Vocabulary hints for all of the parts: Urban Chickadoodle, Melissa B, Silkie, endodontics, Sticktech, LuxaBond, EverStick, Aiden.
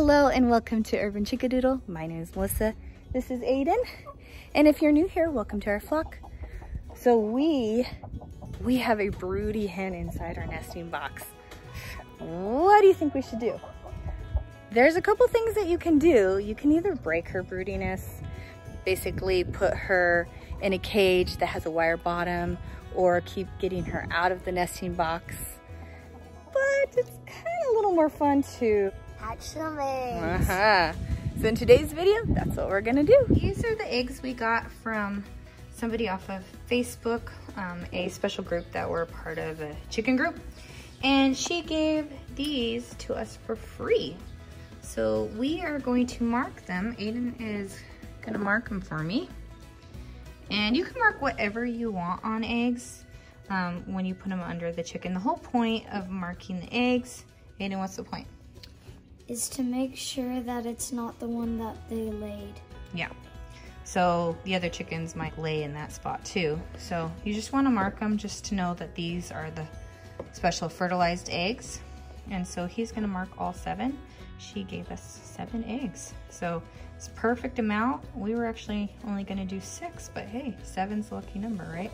Hello and welcome to Urban Chickadoodle. My name is Melissa. This is Aiden. And if you're new here, welcome to our flock. So we have a broody hen inside our nesting box. What do you think we should do? There's a couple things that you can do. You can either break her broodiness, basically put her in a cage that has a wire bottom, or keep getting her out of the nesting box. But it's kind of a little more fun to hatch some eggs. So in today's video, that's what we're gonna do. These are the eggs we got from somebody off of Facebook, a special group that we're part of, a chicken group. And she gave these to us for free. So we are going to mark them. Aiden is gonna mark them for me. And you can mark whatever you want on eggs when you put them under the chicken. The whole point of marking the eggs, Aiden, what's the point? Is to make sure that it's not the one that they laid. Yeah. So the other chickens might lay in that spot too. So you just want to mark them just to know that these are the special fertilized eggs. And so he's going to mark all 7. She gave us 7 eggs. So it's a perfect amount. We were actually only going to do 6, but hey, 7's a lucky number, right?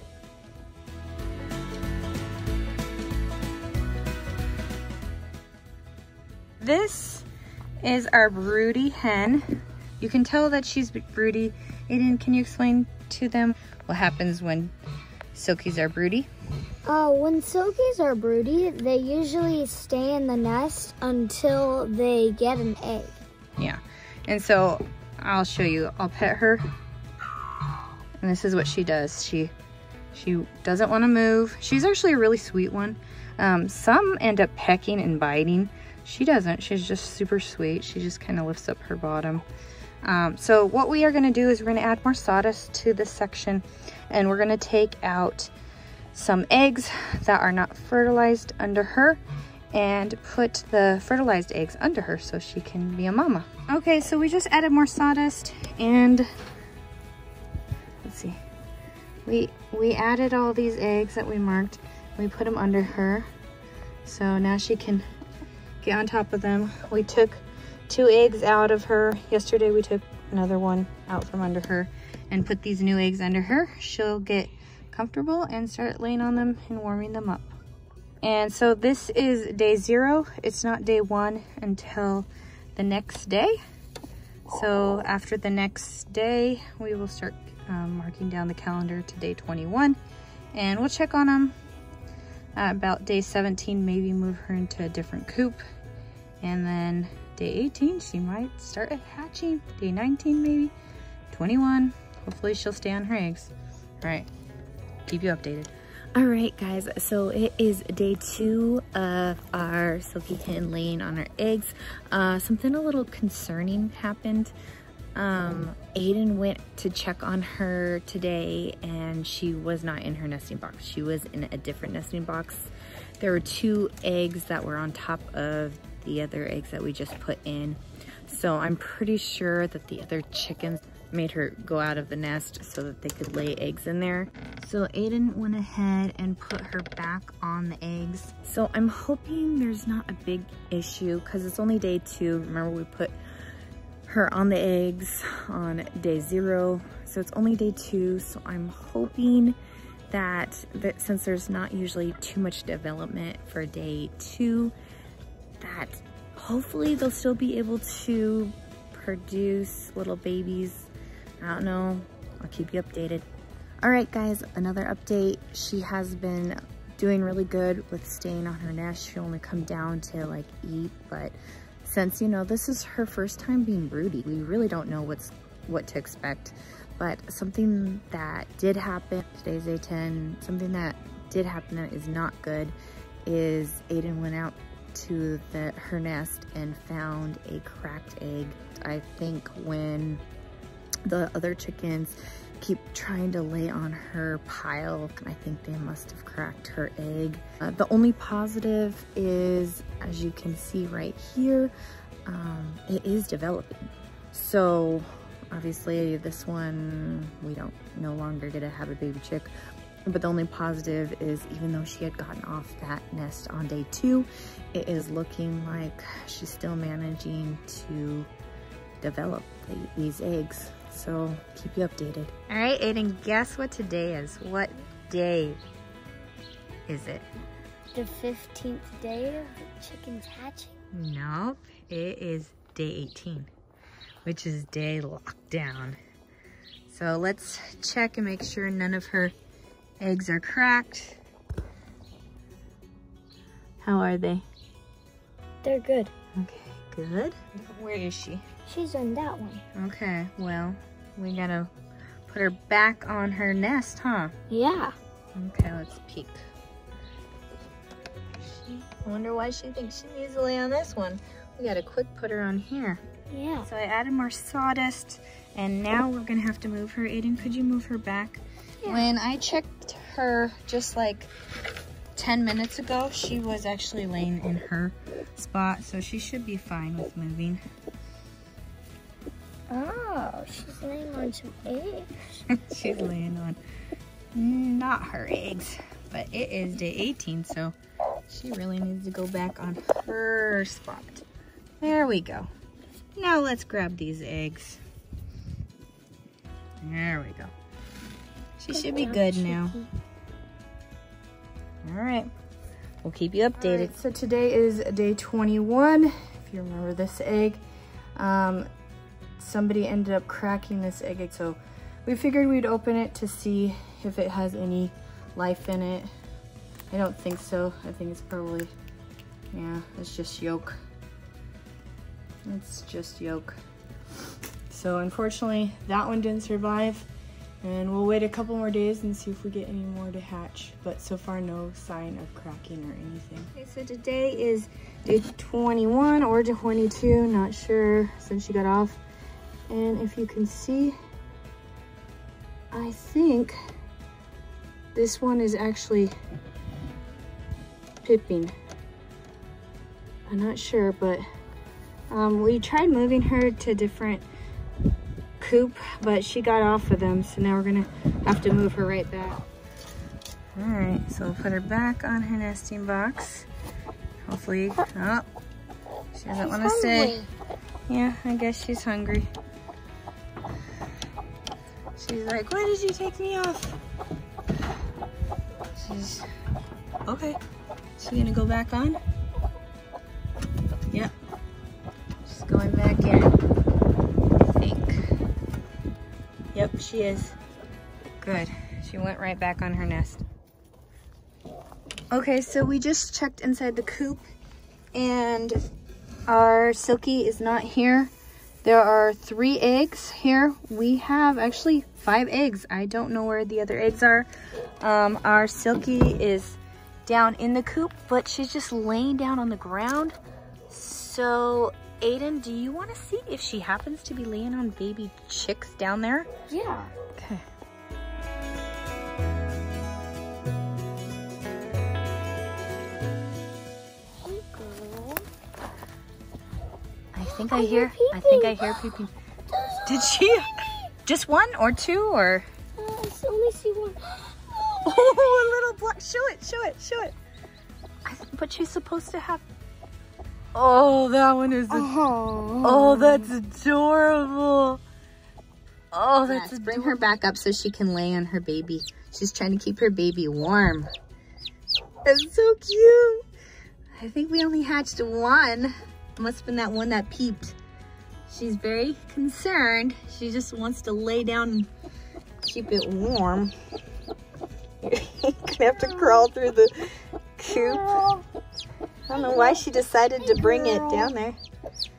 This is our broody hen. You can tell that she's broody. Aiden, can you explain to them what happens when Silkies are broody? When Silkies are broody, they usually stay in the nest until they get an egg. Yeah, and so I'll show you. I'll pet her, and this is what she does. She doesn't want to move. She's actually a really sweet one. Some end up pecking and biting. She doesn't. She's just super sweet. She just kind of lifts up her bottom. So what we are going to do is we're going to add more sawdust to this section, and we're going to take out some eggs that are not fertilized under her and put the fertilized eggs under her so she can be a mama. Okay, so we just added more sawdust, and let's see. We added all these eggs that we marked. We put them under her. So now she can get on top of them. We took 2 eggs out of her. Yesterday we took another one out from under her and put these new eggs under her. She'll get comfortable and start laying on them and warming them up. And so this is day 0. It's not day 1 until the next day. So after the next day, we will start marking down the calendar to day 21, and we'll check on them. About day 17, maybe move her into a different coop. And then day 18, she might start hatching. Day 19, maybe. 21, hopefully she'll stay on her eggs. All right, keep you updated. All right, guys, so it is day 2 of our Silkie hen laying on her eggs. Something a little concerning happened. Aiden went to check on her today, and she was not in her nesting box. She was in a different nesting box. There were 2 eggs that were on top of the other eggs that we just put in. So I'm pretty sure that the other chickens made her go out of the nest so that they could lay eggs in there. So Aiden went ahead and put her back on the eggs. So I'm hoping there's not a big issue because it's only day 2. Remember, we put her on the eggs on day 0, so it's only day 2. So I'm hoping that since there's not usually too much development for day 2, that hopefully they'll still be able to produce little babies. I don't know, I'll keep you updated. All right, guys, another update. She has been doing really good with staying on her nest. She'll only come down to like eat, but since, you know, this is her first time being broody, we really don't know what to expect. But something that did happen, today's day 10, something that did happen that is not good is Aiden went out to her nest and found a cracked egg. I think when the other chickens keep trying to lay on her pile, I think they must have cracked her egg. The only positive is, as you can see right here, it is developing. So obviously this one, we don't no longer get to have a baby chick, But the only positive is, even though she had gotten off that nest on day 2, it is looking like she's still managing to develop these eggs. So keep you updated. All right, Aiden, guess what today is. What day is it? The 15th day of the chickens hatching? Nope, it is day 18, which is day lockdown. So let's check and make sure none of her eggs are cracked. How are they? They're good. Okay, good. Where is she? She's on that one. Okay, well, we gotta put her back on her nest, huh? Yeah. Okay, let's peek. I wonder why she thinks she needs to lay on this one. We gotta quick put her on here. Yeah. So I added more sawdust, and now we're gonna have to move her. Aiden, could you move her back? Yeah. When I checked her just like 10 minutes ago, she was actually laying in her spot, so she should be fine with moving. Oh, she's laying on some eggs. She's laying on not her eggs, but it is day 18, so she really needs to go back on her spot. There we go. Now let's grab these eggs. There we go. She should be good now. All right, we'll keep you updated. Right, so today is day 21. If you remember this egg, somebody ended up cracking this egg, so we figured we'd open it to see if it has any life in it. I don't think so. I think it's probably, yeah, it's just yolk. It's just yolk. So unfortunately, that one didn't survive. And we'll wait a couple more days and see if we get any more to hatch. But so far, no sign of cracking or anything. Okay, so today is day 21 or 22, not sure, since she got off. And if you can see, I think this one is actually pipping. I'm not sure, but we tried moving her to different coop, but she got off of them, so now we're gonna have to move her right back. All right, so we'll put her back on her nesting box. Hopefully, oh, she doesn't want to stay. Yeah, I guess she's hungry. She's like, why did you take me off? She's okay. She gonna go back on? Yep. She's going back in. Yep, she is. Good. She went right back on her nest. Okay, so we just checked inside the coop, and our Silkie is not here. There are 3 eggs here. We have actually 5 eggs. I don't know where the other eggs are. Our Silkie is down in the coop, but she's just laying down on the ground. So Aiden, do you want to see if she happens to be laying on baby chicks down there? Yeah. Okay. Hey girl. I think I hear peeping. Did she? Just one or two or? I only see one. Oh, a little black. Show it. But she's supposed to have. Oh, that one is. Oh, that's adorable. Oh, that's. Let's bring her back up so she can lay on her baby. She's trying to keep her baby warm. That's so cute. I think we only hatched one. Must have been that one that peeped. She's very concerned. She just wants to lay down and keep it warm. You're gonna have to crawl through the coop. I don't know why she decided to bring it down there.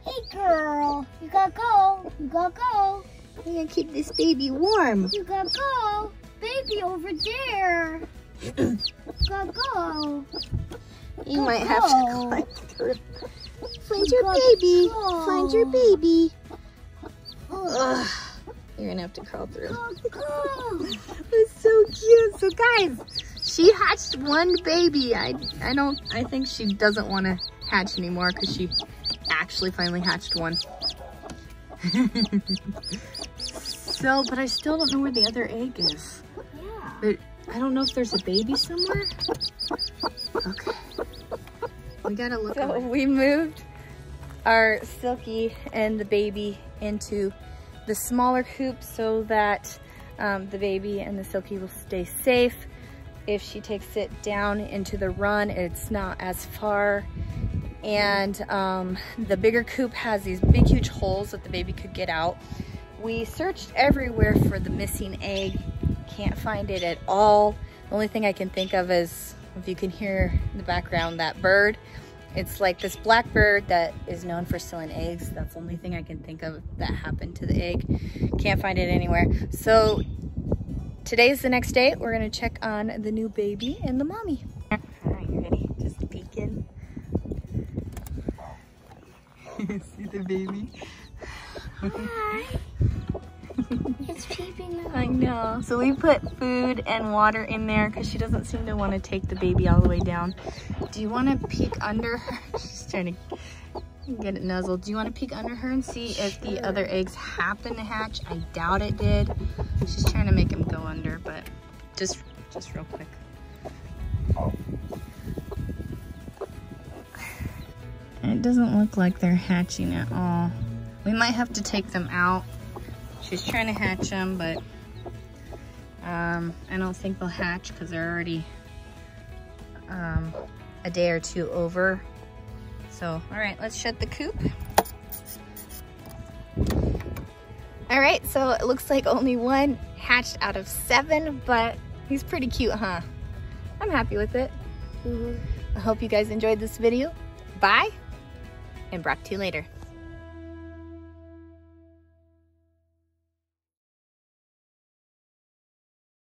Hey girl, you gotta go. We're gonna keep this baby warm. You gotta go, baby over there. You gotta go. You might have to climb through. Find your baby. Ugh. You're gonna have to crawl through. It's so cute. So guys, she hatched one baby. I think she doesn't want to hatch anymore because she actually finally hatched one. So, but I still don't know where the other egg is. Yeah. But I don't know if there's a baby somewhere. Okay. We gotta look away. We moved our Silkie and the baby into the smaller coop so that the baby and the Silkie will stay safe. If she takes it down into the run, it's not as far. And the bigger coop has these big, huge holes that the baby could get out. We searched everywhere for the missing egg. Can't find it at all. The only thing I can think of is, if you can hear in the background, that bird. It's like this black bird that is known for stealing eggs. That's the only thing I can think of that happened to the egg. Can't find it anywhere. So today's the next day. We're gonna check on the new baby and the mommy. All right, you ready? Just peeking. See the baby? Hi. It's peeping out. I know. So we put food and water in there because she doesn't seem to want to take the baby all the way down. Do you want to peek under her? She's trying to get it nuzzled. Do you want to peek under her and see if the other eggs happen to hatch? I doubt it did. She's trying to make him go under, but just real quick. It doesn't look like they're hatching at all. We might have to take them out. She's trying to hatch them, but I don't think they'll hatch because they're already a day or two over. So, all right, let's shut the coop. All right, so it looks like only one hatched out of 7, but he's pretty cute, huh? I'm happy with it. Mm-hmm. I hope you guys enjoyed this video. Bye, and Brock to you later.